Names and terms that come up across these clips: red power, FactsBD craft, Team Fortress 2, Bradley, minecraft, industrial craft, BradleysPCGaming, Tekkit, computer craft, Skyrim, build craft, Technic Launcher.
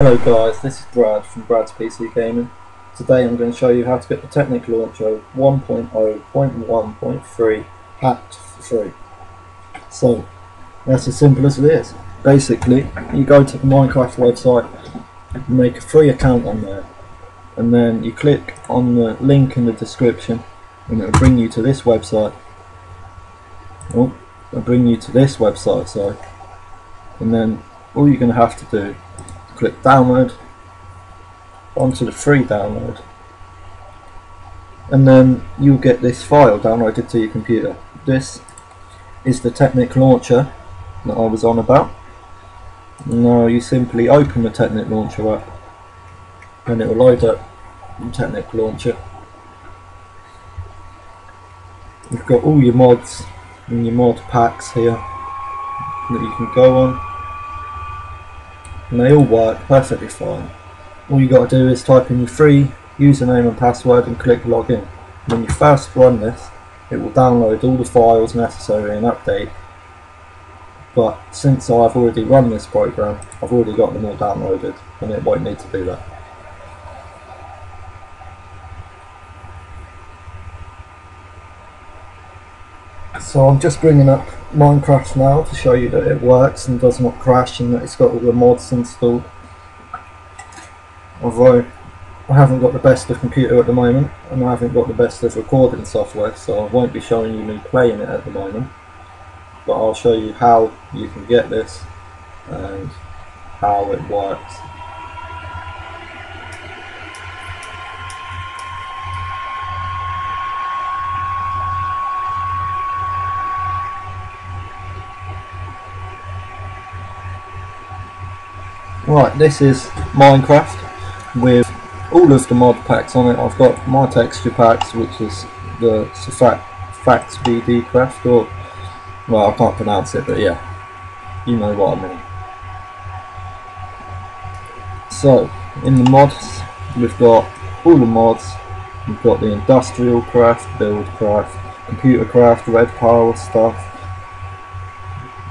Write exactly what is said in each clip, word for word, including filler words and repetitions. Hello guys, this is Brad from Brad's P C Gaming. Today I'm going to show you how to get the Technic Launcher one point oh point one point three hacked for free. So that's as simple as it is. Basically, you go to the Minecraft website, you make a free account on there, and then you click on the link in the description, and it'll bring you to this website. Oh, it'll bring you to this website, sorry. And then all you're going to have to do, click download onto the free download, and then you'll get this file downloaded to your computer. This is the Technic Launcher that I was on about. Now you simply open the Technic Launcher up and it will load up the Technic Launcher. You've got all your mods and your mod packs here that you can go on, and they all work perfectly fine. All you got to do is type in your free username and password and click login. When you first run this, it will download all the files necessary and update, but since I've already run this program, I've already got them all downloaded and it won't need to do that. So I'm just bringing up Minecraft now to show you that it works and does not crash and that it's got all the mods installed. Although I haven't got the best of computer at the moment and I haven't got the best of recording software, so I won't be showing you me playing it at the moment, but I'll show you how you can get this and how it works. Right, this is Minecraft with all of the mod packs on it. I've got my texture packs, which is the FactsBD craft, or, well, I can't pronounce it, but yeah, you know what I mean. So, in the mods, we've got all the mods. We've got the industrial craft, build craft, computer craft, red power stuff.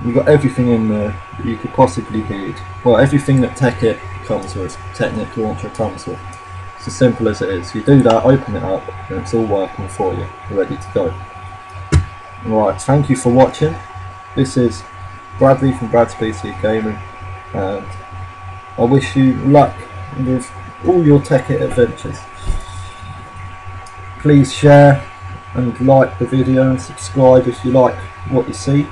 You've got everything in there that you could possibly need. Well, everything that Tekkit comes with, Technic Launcher comes with. It's as simple as it is. You do that, open it up, and it's all working for you. You're ready to go. Right, thank you for watching. This is Bradley from Brad's P C Gaming, and I wish you luck with all your Tekkit adventures. Please share and like the video and subscribe if you like what you see.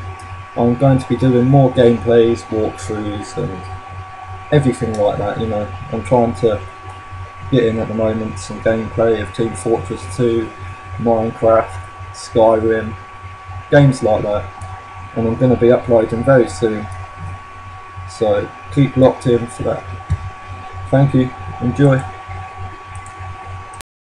I'm going to be doing more gameplays, walkthroughs and everything like that, you know. I'm trying to get in at the moment some gameplay of Team Fortress two, Minecraft, Skyrim, games like that. And I'm going to be uploading very soon. So keep locked in for that. Thank you. Enjoy.